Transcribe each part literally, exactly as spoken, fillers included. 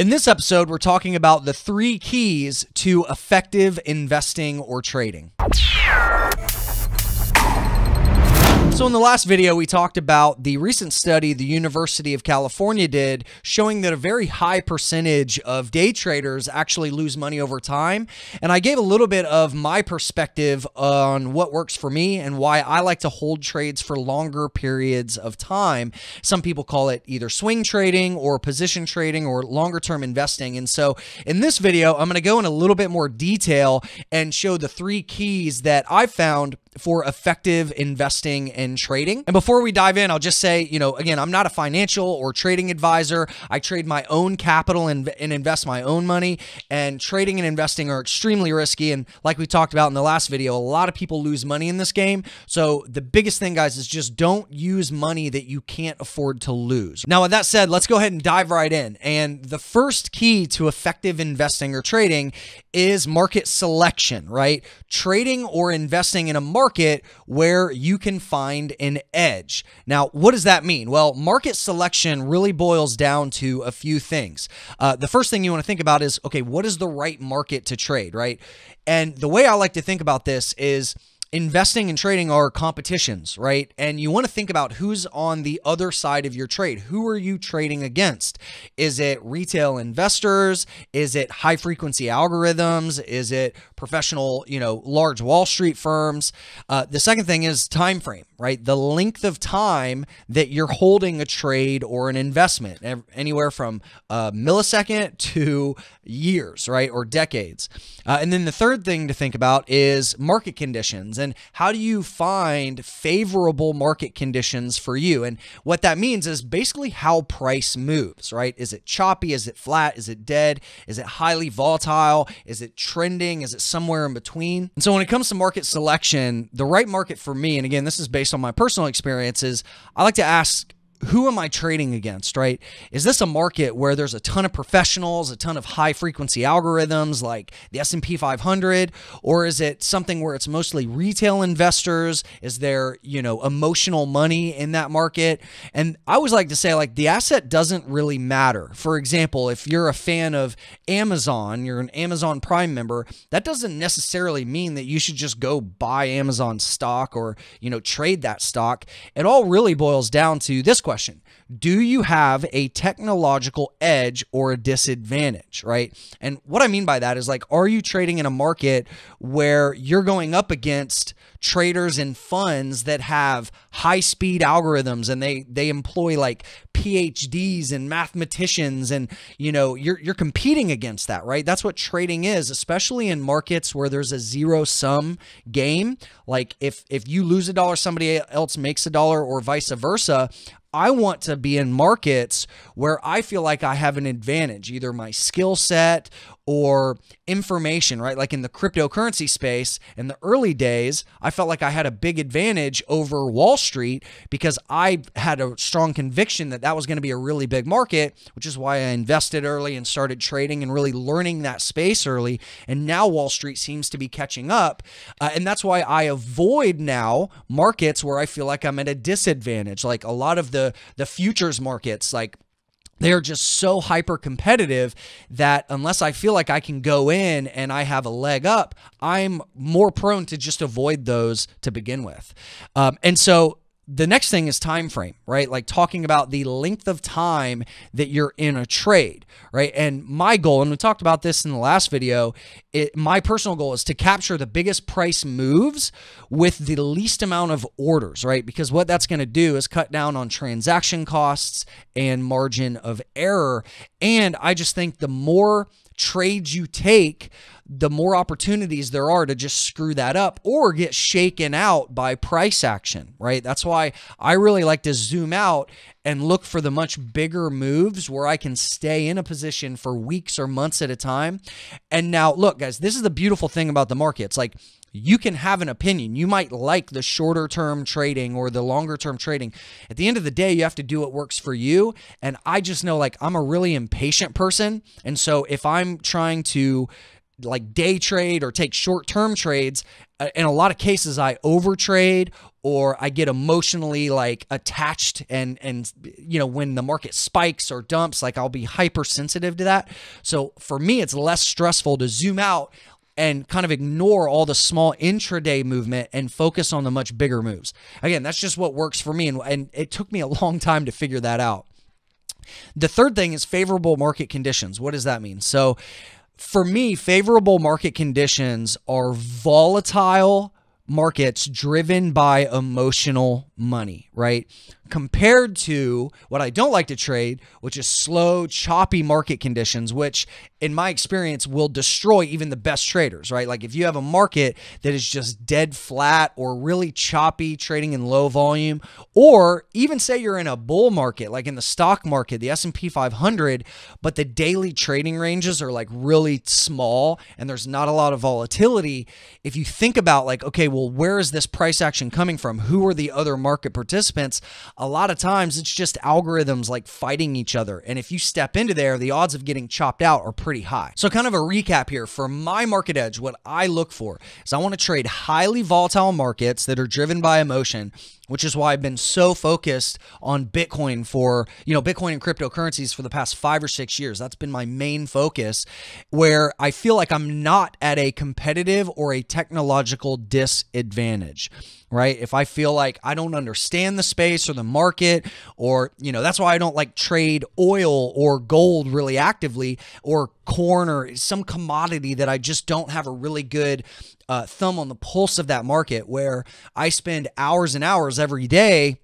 In this episode, we're talking about the three keys to effective investing or trading. So in the last video, we talked about the recent study the University of California did showing that a very high percentage of day traders actually lose money over time. And I gave a little bit of my perspective on what works for me and why I like to hold trades for longer periods of time. Some people call it either swing trading or position trading or longer term investing. And so in this video, I'm going to go in a little bit more detail and show the three keys that I found for effective investing and trading. And before we dive in, I'll just say, you know, again, I'm not a financial or trading advisor. I trade my own capital and, and invest my own money, and trading and investing are extremely risky. And like we talked about in the last video, a lot of people lose money in this game. So the biggest thing, guys, is just don't use money that you can't afford to lose. Now, with that said, let's go ahead and dive right in. And the first key to effective investing or trading is market selection, right? Trading or investing in a market where you can find an edge. Now, what does that mean? Well, market selection really boils down to a few things. Uh, the first thing you want to think about is, okay, what is the right market to trade, right? And the way I like to think about this is investing and trading are competitions, right? And you want to think about who's on the other side of your trade. Who are you trading against? Is it retail investors? Is it high frequency algorithms? Is it professional, you know, large Wall Street firms? Uh, the second thing is time frame, right? The length of time that you're holding a trade or an investment, anywhere from a millisecond to years, right? Or decades. Uh, and then the third thing to think about is market conditions. And how do you find favorable market conditions for you? And what that means is basically how price moves, right? Is it choppy? Is it flat? Is it dead? Is it highly volatile? Is it trending? Is it somewhere in between? And so when it comes to market selection, the right market for me, and again, this is based on my personal experiences, I like to ask, who am I trading against, right? Is this a market where there's a ton of professionals, a ton of high frequency algorithms like the S and P five hundred, or is it something where it's mostly retail investors? Is there, you know, emotional money in that market? And I always like to say, like, the asset doesn't really matter. For example, if you're a fan of Amazon, you're an Amazon Prime member, that doesn't necessarily mean that you should just go buy Amazon stock or, you know, trade that stock. It all really boils down to this question. Question. Do you have a technological edge or a disadvantage, right? And what I mean by that is, like, are you trading in a market where you're going up against traders and funds that have high-speed algorithms and they they employ like P H Ds and mathematicians, and, you know, you're you're competing against that, right? That's what trading is, especially in markets where there's a zero-sum game. Like if if you lose a dollar, somebody else makes a dollar, or vice versa. I want to be in markets where I feel like I have an advantage, either my skill set or information, right? Like in the cryptocurrency space, in the early days, I felt like I had a big advantage over Wall Street because I had a strong conviction that that was going to be a really big market, which is why I invested early and started trading and really learning that space early. And now Wall Street seems to be catching up. Uh, and that's why I avoid now markets where I feel like I'm at a disadvantage, like a lot of the The, the futures markets. Like, they're just so hyper competitive that unless I feel like I can go in and I have a leg up, I'm more prone to just avoid those to begin with. Um, and so the next thing is time frame, right? Like talking about the length of time that you're in a trade, right? And my goal, and we talked about this in the last video, it, my personal goal is to capture the biggest price moves with the least amount of orders, right? Because what that's going to do is cut down on transaction costs and margin of error. And I just think the more trades you take, the more opportunities there are to just screw that up or get shaken out by price action, right? That's why I really like to zoom out and look for the much bigger moves where I can stay in a position for weeks or months at a time. And now, look, guys, this is the beautiful thing about the markets. Like, you can have an opinion. You might like the shorter term trading or the longer term trading. At the end of the day, you have to do what works for you. And I just know, like, I'm a really impatient person. And so if I'm trying to like day trade or take short term trades, in a lot of cases I overtrade or I get emotionally like attached, and, and, you know, when the market spikes or dumps, like I'll be hypersensitive to that. So for me, it's less stressful to zoom out and kind of ignore all the small intraday movement and focus on the much bigger moves. Again, that's just what works for me. And, and it took me a long time to figure that out. The third thing is favorable market conditions. What does that mean? So for me, favorable market conditions are volatile markets driven by emotional money, right? Compared to what I don't like to trade, which is slow, choppy market conditions, which in my experience will destroy even the best traders, right? Like if you have a market that is just dead flat or really choppy, trading in low volume, or even say you're in a bull market, like in the stock market, the S and P five hundred, but the daily trading ranges are like really small and there's not a lot of volatility. If you think about like, okay, well, where is this price action coming from? Who are the other market participants? A lot of times it's just algorithms like fighting each other. And if you step into there, the odds of getting chopped out are pretty high. So kind of a recap here for my market edge, what I look for is I want to trade highly volatile markets that are driven by emotion, which is why I've been so focused on Bitcoin for, you know, Bitcoin and cryptocurrencies for the past five or six years. That's been my main focus, where I feel like I'm not at a competitive or a technological disadvantage, right? If I feel like I don't understand the space or the market, or, you know, that's why I don't like trade oil or gold really actively, or corn or some commodity that I just don't have a really good uh, thumb on the pulse of that market, where I spend hours and hours every day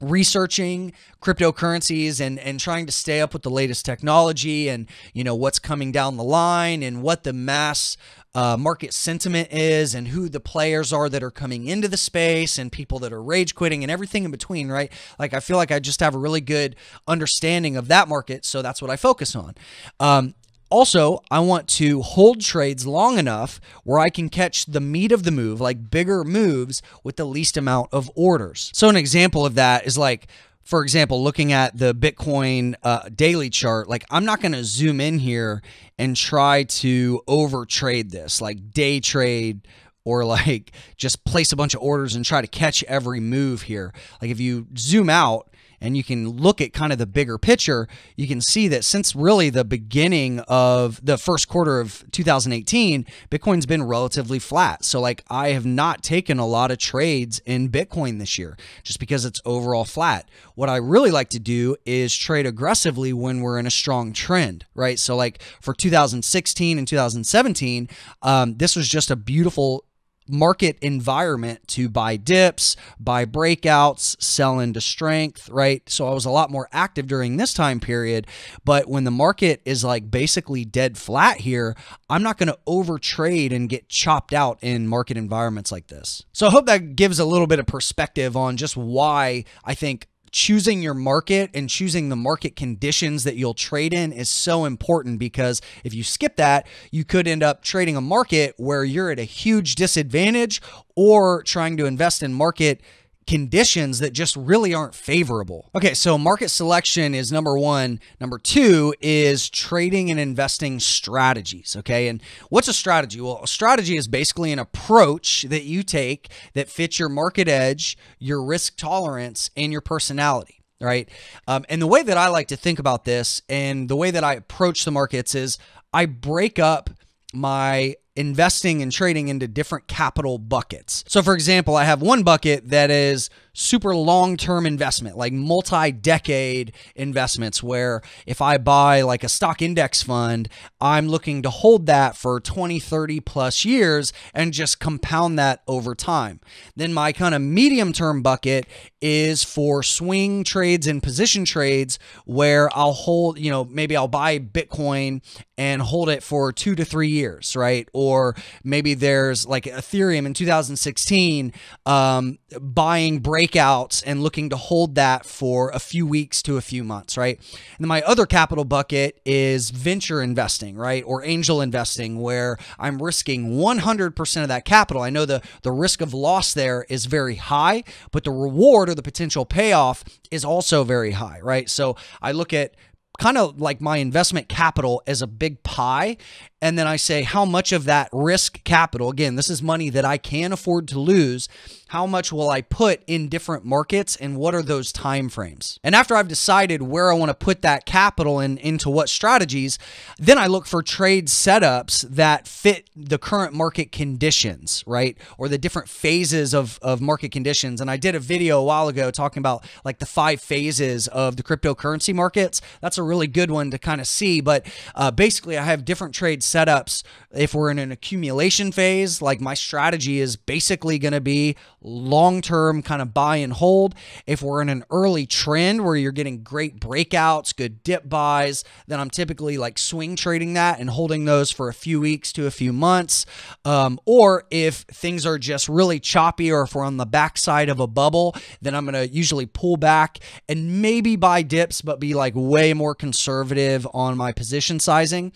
researching cryptocurrencies and, and trying to stay up with the latest technology and, you know, what's coming down the line and what the mass Uh, market sentiment is and who the players are that are coming into the space and people that are rage quitting and everything in between, right? Like, I feel like I just have a really good understanding of that market. So that's what I focus on. Um, Also, I want to hold trades long enough where I can catch the meat of the move, like bigger moves, with the least amount of orders. So an example of that is like, for example, looking at the Bitcoin uh, daily chart, like I'm not going to zoom in here and try to over trade this, like day trade, or like just place a bunch of orders and try to catch every move here. Like if you zoom out and you can look at kind of the bigger picture, you can see that since really the beginning of the first quarter of two thousand eighteen, Bitcoin's been relatively flat. So like I have not taken a lot of trades in Bitcoin this year just because it's overall flat. What I really like to do is trade aggressively when we're in a strong trend, right? So like for two thousand sixteen and two thousand seventeen, um, this was just a beautiful market environment to buy dips, buy breakouts, sell into strength, right? So I was a lot more active during this time period. But when the market is like basically dead flat here, I'm not going to overtrade and get chopped out in market environments like this. So I hope that gives a little bit of perspective on just why I think choosing your market and choosing the market conditions that you'll trade in is so important, because if you skip that, you could end up trading a market where you're at a huge disadvantage, or trying to invest in market conditions that just really aren't favorable. Okay, so market selection is number one. Number two is trading and investing strategies, okay? And what's a strategy? Well, a strategy is basically an approach that you take that fits your market edge, your risk tolerance, and your personality, right? Um, and the way that I like to think about this and the way that I approach the markets is I break up my investing and trading into different capital buckets. So for example, I have one bucket that is super long-term investment, like multi-decade investments, where if I buy like a stock index fund, I'm looking to hold that for twenty, thirty plus years and just compound that over time. Then my kind of medium-term bucket is for swing trades and position trades, where I'll hold, you know, maybe I'll buy Bitcoin and hold it for two to three years, right? Or maybe there's like Ethereum in two thousand sixteen, um, buying breakouts breakouts and looking to hold that for a few weeks to a few months, right? And then my other capital bucket is venture investing, right? Or angel investing, where I'm risking one hundred percent of that capital. I know the, the risk of loss there is very high, but the reward or the potential payoff is also very high, right? So I look at kind of like my investment capital as a big pie, And then I say, how much of that risk capital, again, this is money that I can afford to lose, how much will I put in different markets and what are those time frames? And after I've decided where I want to put that capital and in, into what strategies, then I look for trade setups that fit the current market conditions, right? Or the different phases of, of market conditions. And I did a video a while ago talking about like the five phases of the cryptocurrency markets. That's a really good one to kind of see. But uh, basically, I have different trade setups. If we're in an accumulation phase, like my strategy is basically going to be long-term kind of buy and hold. If we're in an early trend where you're getting great breakouts, good dip buys, then I'm typically like swing trading that and holding those for a few weeks to a few months. Um, or if things are just really choppy or if we're on the backside of a bubble, then I'm going to usually pull back and maybe buy dips, but be like way more conservative on my position sizing.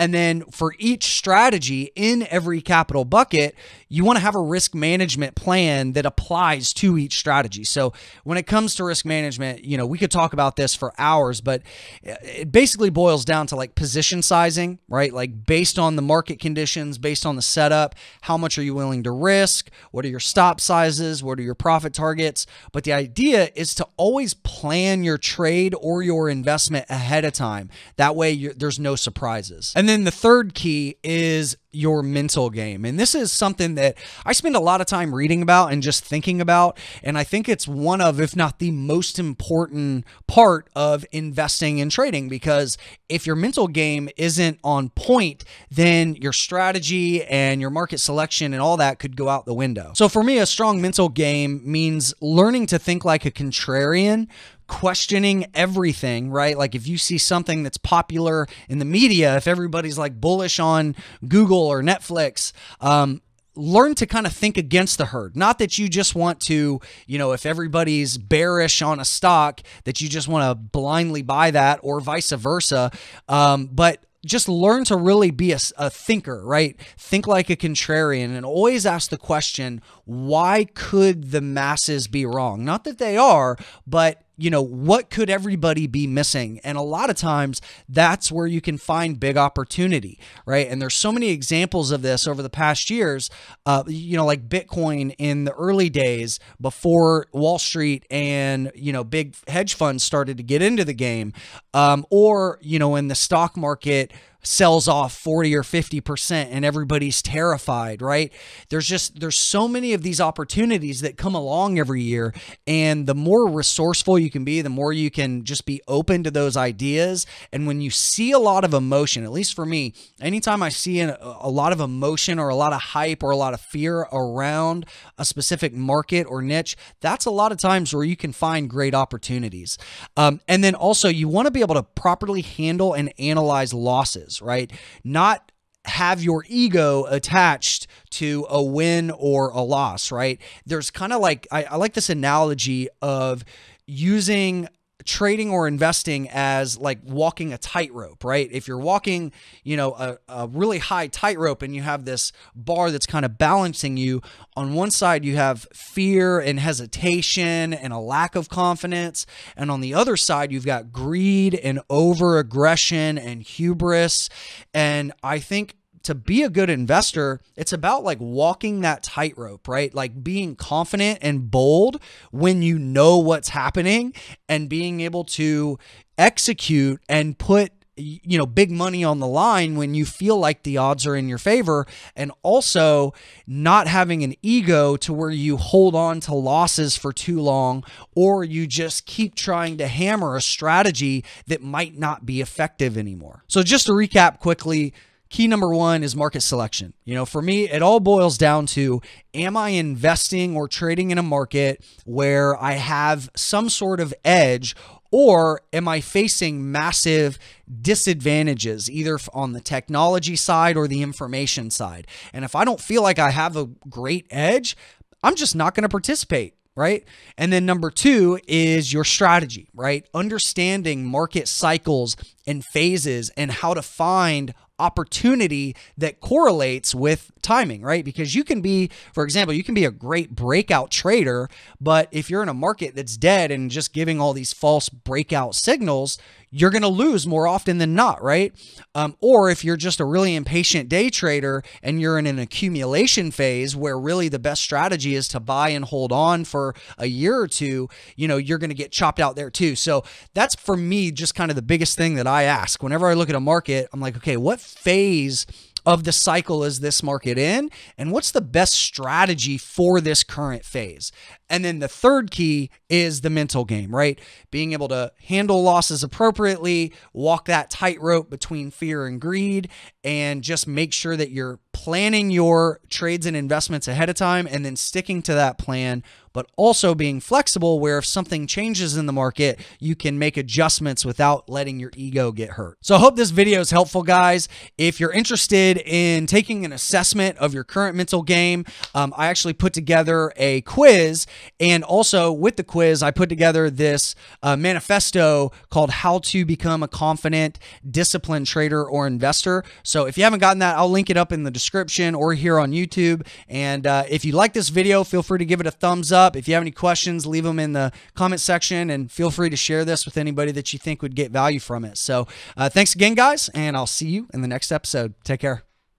And then for each strategy in every capital bucket, you want to have a risk management plan that applies to each strategy. So when it comes to risk management, you know, we could talk about this for hours, but it basically boils down to like position sizing, right? Like based on the market conditions, based on the setup, how much are you willing to risk? What are your stop sizes? What are your profit targets? But the idea is to always plan your trade or your investment ahead of time. That way you're, there's no surprises. And then the third key is your mental game. And this is something that I spend a lot of time reading about and just thinking about. And I think it's one of, if not the most important part of investing and trading, because if your mental game isn't on point, then your strategy and your market selection and all that could go out the window. So for me, a strong mental game means learning to think like a contrarian, questioning everything, right? Like if you see something that's popular in the media, if everybody's like bullish on Google or Netflix, um, learn to kind of think against the herd. Not that you just want to, you know, if everybody's bearish on a stock, that you just want to blindly buy that or vice versa. Um, but just learn to really be a, a thinker, right? Think like a contrarian and always ask the question, why could the masses be wrong? Not that they are, but you know, what could everybody be missing? And a lot of times that's where you can find big opportunity, right? And there's so many examples of this over the past years, uh, you know, like Bitcoin in the early days before Wall Street and, you know, big hedge funds started to get into the game, um, or, you know, in the stock market sells off forty or fifty percent and everybody's terrified, right? There's just, there's so many of these opportunities that come along every year. And the more resourceful you can be, the more you can just be open to those ideas. And when you see a lot of emotion, at least for me, anytime I see an, a lot of emotion or a lot of hype or a lot of fear around a specific market or niche, that's a lot of times where you can find great opportunities. Um, and then also you want to be able to properly handle and analyze losses, right? Not have your ego attached to a win or a loss, right? There's kind of like, I, I like this analogy of using trading or investing as like walking a tightrope, right? If you're walking, you know, a, a really high tightrope and you have this bar that's kind of balancing you, on one side you have fear and hesitation and a lack of confidence. And on the other side, you've got greed and over aggression and hubris. And I think to be a good investor, it's about like walking that tightrope, right? Like being confident and bold when you know what's happening and being able to execute and put, you know, big money on the line when you feel like the odds are in your favor, and also not having an ego to where you hold on to losses for too long, or you just keep trying to hammer a strategy that might not be effective anymore. So just to recap quickly, key number one is market selection. You know, for me, it all boils down to, am I investing or trading in a market where I have some sort of edge, or am I facing massive disadvantages either on the technology side or the information side? And if I don't feel like I have a great edge, I'm just not going to participate, right? And then number two is your strategy, right? Understanding market cycles and phases and how to find opportunity that correlates with timing, right? Because you can be, for example, you can be a great breakout trader, but if you're in a market that's dead and just giving all these false breakout signals, you're going to lose more often than not, right? Um, or if you're just a really impatient day trader and you're in an accumulation phase where really the best strategy is to buy and hold on for a year or two, you know, you're going to get chopped out there too. So that's, for me, just kind of the biggest thing that I ask. Whenever I look at a market, I'm like, okay, what phase of the cycle is this market in? And what's the best strategy for this current phase? And then the third key is the mental game, right? Being able to handle losses appropriately, walk that tightrope between fear and greed, and just make sure that you're planning your trades and investments ahead of time and then sticking to that plan, but also being flexible where if something changes in the market, you can make adjustments without letting your ego get hurt. So I hope this video is helpful, guys. If you're interested in taking an assessment of your current mental game, um, I actually put together a quiz. And also with the quiz, I put together this uh, manifesto called How to Become a Confident, Disciplined Trader or Investor. So if you haven't gotten that, I'll link it up in the description or here on YouTube. And uh, if you like this video, feel free to give it a thumbs up. If you have any questions, leave them in the comment section, and feel free to share this with anybody that you think would get value from it. So uh, thanks again, guys, and I'll see you in the next episode. Take care.